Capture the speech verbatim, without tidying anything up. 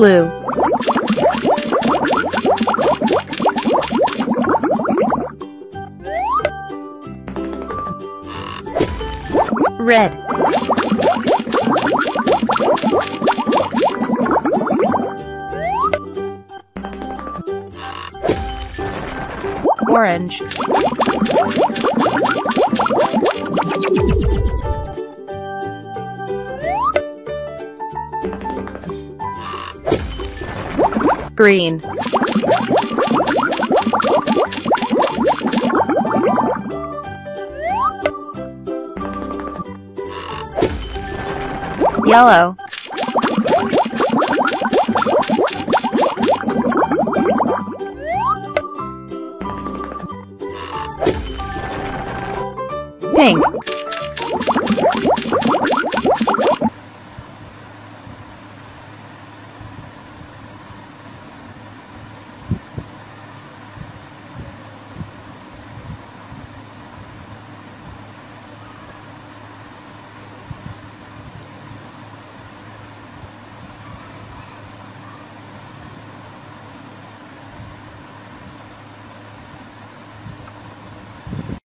blue, red, orange, green, yellow, pink.